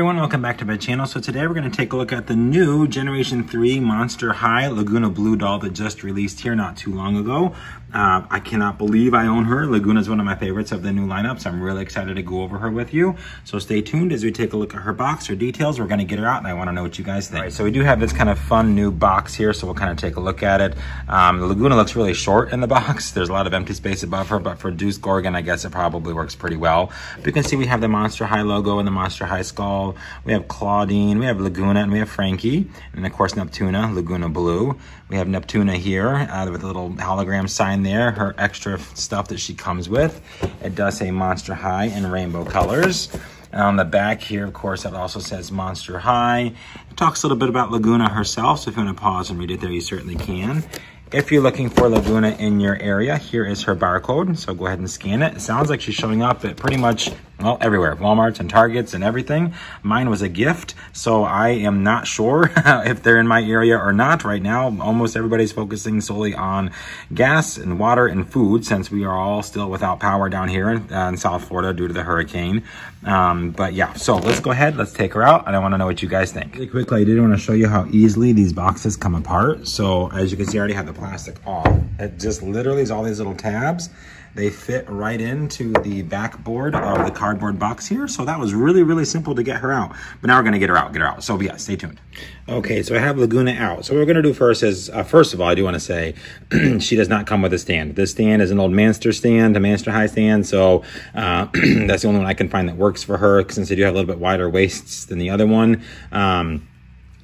Everyone, welcome back to my channel. So today we're going to take a look at the new Generation 3 Monster High Lagoona Blue doll that just released here not too long ago. I cannot believe I own her. Lagoona is one of my favorites of the new lineup, so I'm really excited to go over her with you. So stay tuned as we take a look at her box, her details. We're going to get her out, and I want to know what you guys think. Right, so we do have this kind of fun new box here, so we'll kind of take a look at it. Lagoona looks really short in the box. There's a lot of empty space above her, but for Deuce Gorgon, I guess it probably works pretty well. But you can see we have the Monster High logo and the Monster High skull. We have Clawdeen, we have Lagoona, and we have Frankie, and of course Neptuna, Lagoona Blue. We have Neptuna here with a little hologram sign there, her extra stuff that she comes with. It does say Monster High in rainbow colors. And on the back here, of course, it also says Monster High. It talks a little bit about Lagoona herself, so if you want to pause and read it there, you certainly can. If you're looking for Lagoona in your area, here is her barcode, so go ahead and scan it. It sounds like she's showing up at pretty much, well, everywhere. Walmarts and Targets and everything. Mine was a gift, so I am not sure if they're in my area or not right now. Almost everybody's focusing solely on gas and water and food, since we are all still without power down here in South Florida due to the hurricane. But yeah, so let's go ahead, let's take her out, and I want to know what you guys think. Really quickly, I did want to show you how easily these boxes come apart. So as you can see, I already have the plastic off. It just literally is all these little tabs. They fit right into the backboard of the cardboard box here. So that was really, really simple to get her out. But now we're going to get her out. So yeah, stay tuned. Okay, so I have Lagoona out. So what we're going to do first is, first of all, I do want to say she does not come with a stand. This stand is an old Monster stand, a Monster High stand. So that's the only one I can find that works for her, since they do have a little bit wider waists than the other one.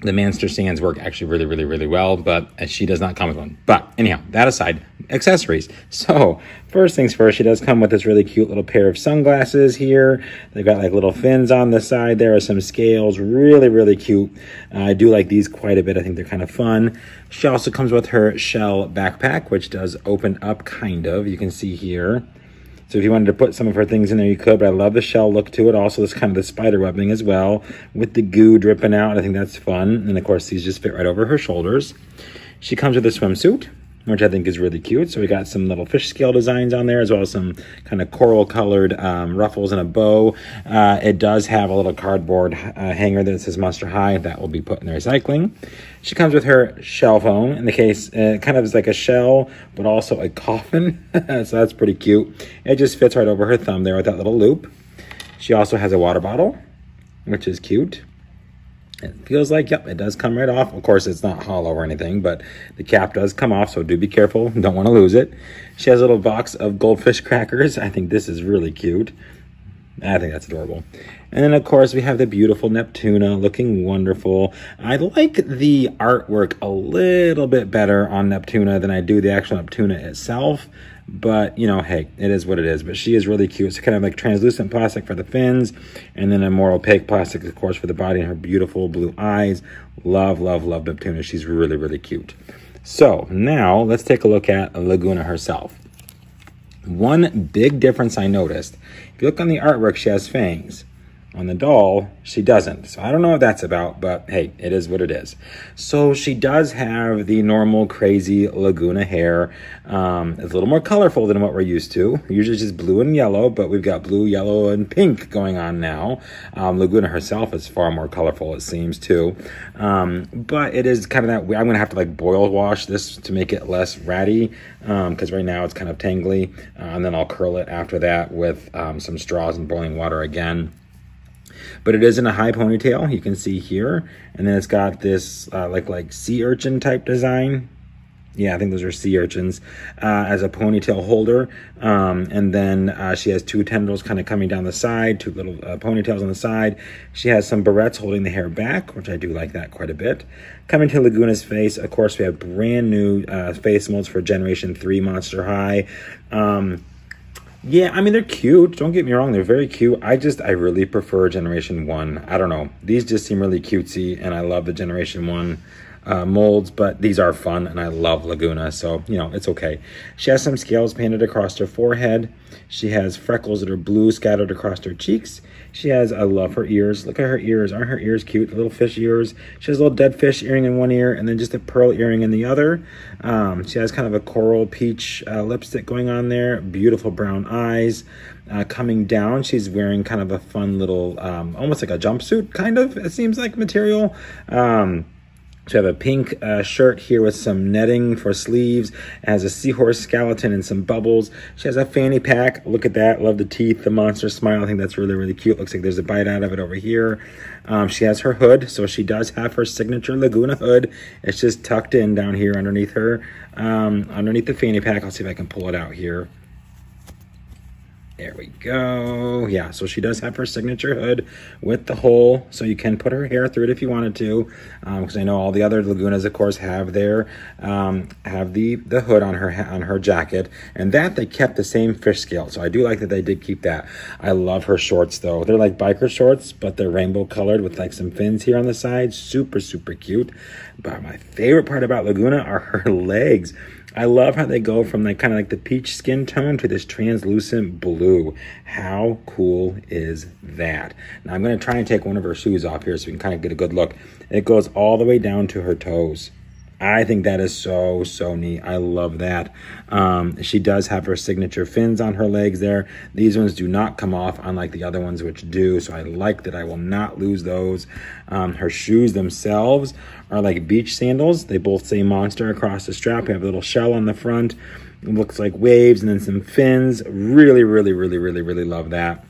The Monster stands work actually really, really, really well, but she does not come with one. But anyhow, that aside, accessories. So first things first, she does come with this really cute little pair of sunglasses here. They've got like little fins on the side. There are some scales, really, really cute. I do like these quite a bit. I think they're kind of fun. She also comes with her shell backpack, which does open up kind of, you can see here. So if you wanted to put some of her things in there, you could, but I love the shell look to it. Also, this kind of the spider webbing as well with the goo dripping out. I think that's fun. And of course, these just fit right over her shoulders. She comes with a swimsuit, which I think is really cute. So we got some little fish scale designs on there, as well as some kind of coral colored ruffles and a bow. It does have a little cardboard hanger that says Monster High. That will be put in the recycling. She comes with her shell phone. In the case, it kind of is like a shell, but also a coffin. So that's pretty cute. It just fits right over her thumb there with that little loop. She also has a water bottle, which is cute. It feels like, yep, it does come right off. Of course, it's not hollow or anything, but the cap does come off, so do be careful. Don't want to lose it. She has a little box of goldfish crackers. I think this is really cute. I think that's adorable. And then, of course, we have the beautiful Neptuna looking wonderful. I like the artwork a little bit better on Neptuna than I do the actual Neptuna itself. But, you know, hey, it is what it is. But she is really cute. It's kind of like translucent plastic for the fins, and then a more opaque plastic, of course, for the body and her beautiful blue eyes. Love, love, love Neptuna. She's really, really cute. So now let's take a look at Lagoona herself. One big difference I noticed, if you look on the artwork, she has fangs. On the doll, she doesn't. So I don't know what that's about, but hey, it is what it is. So she does have the normal crazy Lagoona hair. It's a little more colorful than what we're used to. Usually just blue and yellow, but we've got blue, yellow, and pink going on now. Lagoona herself is far more colorful, it seems, too. But it is kind of that way. I'm gonna have to like boil wash this to make it less ratty, because right now it's kind of tangly. And then I'll curl it after that with some straws and boiling water again. But it is in a high ponytail, you can see here. And then it's got this like sea urchin type design. Yeah, I think those are sea urchins as a ponytail holder. And then she has two tendrils kind of coming down the side, two little ponytails on the side. She has some barrettes holding the hair back, which I do like that quite a bit. Coming to Lagoona's face, of course, we have brand new face molds for Generation 3 Monster High. Yeah, I mean, they're cute. Don't get me wrong. They're very cute. I really prefer Generation 1. I don't know. These just seem really cutesy, and I love the Generation 1 molds, but these are fun, and I love Lagoona, so, you know, it's okay. She has some scales painted across her forehead. She has freckles that are blue scattered across her cheeks. She has, I love her ears. Look at her ears. Aren't her ears cute? Little fish ears. She has a little dead fish earring in one ear and then just a pearl earring in the other. She has kind of a coral peach lipstick going on there. Beautiful brown eyes. Coming down, she's wearing kind of a fun little, almost like a jumpsuit, kind of, it seems like, material. So I have a pink shirt here with some netting for sleeves. It has a seahorse skeleton and some bubbles. She has a fanny pack. Look at that. Love the teeth, the monster smile. I think that's really, really cute. Looks like there's a bite out of it over here. She has her hood. So she does have her signature Lagoona hood. It's just tucked in down here underneath her, underneath the fanny pack. I'll see if I can pull it out here. There we go. Yeah, so she does have her signature hood with the hole, so you can put her hair through it if you wanted to, because I know all the other Lagoonas, of course, have their have the hood on her jacket, and that they kept the same fish scale. So I do like that they did keep that. I love her shorts though. They're like biker shorts, but they're rainbow colored with like some fins here on the side. Super, super cute. But my favorite part about Lagoona are her legs. I love how they go from like kind of like the peach skin tone to this translucent blue. How cool is that? Now I'm going to try and take one of her shoes off here so we can kind of get a good look. It goes all the way down to her toes. I think that is so, so neat. I love that. She does have her signature fins on her legs there. These ones do not come off, unlike the other ones which do, so I like that I will not lose those. Her shoes themselves are like beach sandals. They both say monster across the strap. We have a little shell on the front. It looks like waves and then some fins. Really, really, really, really, really love that.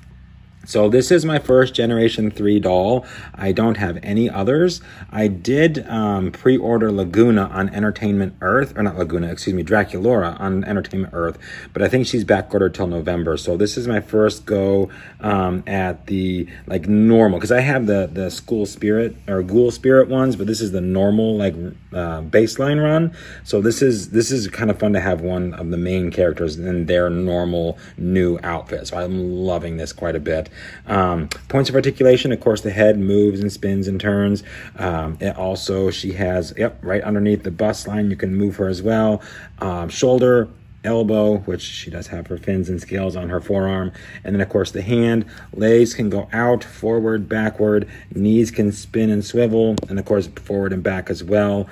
So this is my first Generation 3 doll. I don't have any others. I did pre-order Lagoona on Entertainment Earth, or not Lagoona, excuse me, Draculaura on Entertainment Earth, but I think she's back-ordered till November. So this is my first go at the like normal, because I have the school spirit or ghoul spirit ones, but this is the normal like baseline run. So this is kind of fun to have one of the main characters in their normal new outfit. So I'm loving this quite a bit. Points of articulation, of course, the head moves and spins and turns. It also, she has, yep, right underneath the bust line, you can move her as well. Shoulder, elbow, which she does have her fins and scales on her forearm. And then, of course, the hand. Legs can go out, forward, backward. Knees can spin and swivel. And, of course, forward and back as well.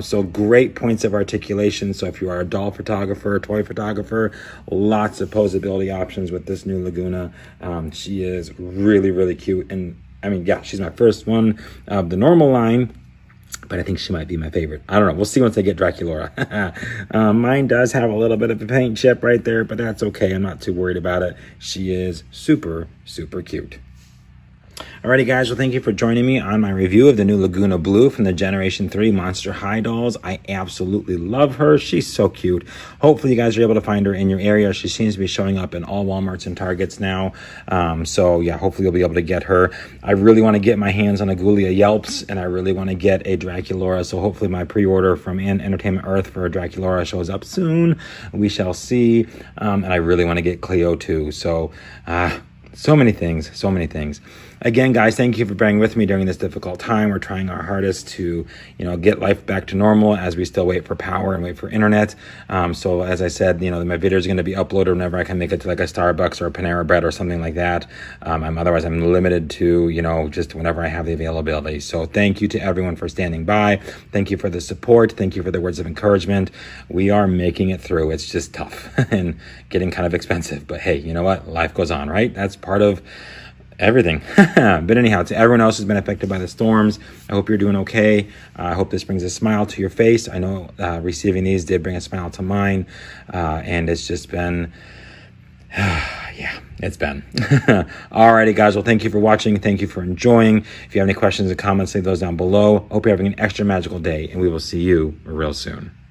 So great points of articulation. So if you are a doll photographer, toy photographer, lots of posability options with this new Lagoona. She is really, really cute. And, I mean, yeah, she's my first one of the normal line, but I think she might be my favorite. I don't know. We'll see once I get Draculaura. Mine does have a little bit of a paint chip right there, but that's okay. I'm not too worried about it. She is super, super cute. Alrighty guys, well thank you for joining me on my review of the new Lagoona Blue from the Generation 3 Monster High dolls. I absolutely love her. She's so cute. Hopefully you guys are able to find her in your area. She seems to be showing up in all Walmarts and Targets now. So yeah, hopefully you'll be able to get her. I really want to get my hands on a Ghoulia Yelps, and I really want to get a Draculaura. So hopefully my pre-order from Entertainment Earth for a Draculaura shows up soon. We shall see. And I really want to get Cleo too. So so many things, so many things. Again, guys, thank you for bearing with me during this difficult time. We're trying our hardest to, you know, get life back to normal as we still wait for power and wait for internet. So as I said, you know, my videos are going to be uploaded whenever I can make it to like a Starbucks or a Panera Bread or something like that. Otherwise, I'm limited to, you know, just whenever I have the availability. So thank you to everyone for standing by. Thank you for the support. Thank you for the words of encouragement. We are making it through. It's just tough and getting kind of expensive. But hey, you know what? Life goes on, right? That's part of everything. But anyhow, to everyone else who's been affected by the storms, I hope you're doing okay. I hope this brings a smile to your face. I know receiving these did bring a smile to mine, and it's just been yeah, it's been. Alrighty guys, well thank you for watching, thank you for enjoying. If you have any questions or comments, leave those down below. Hope you're having an extra magical day, and we will see you real soon.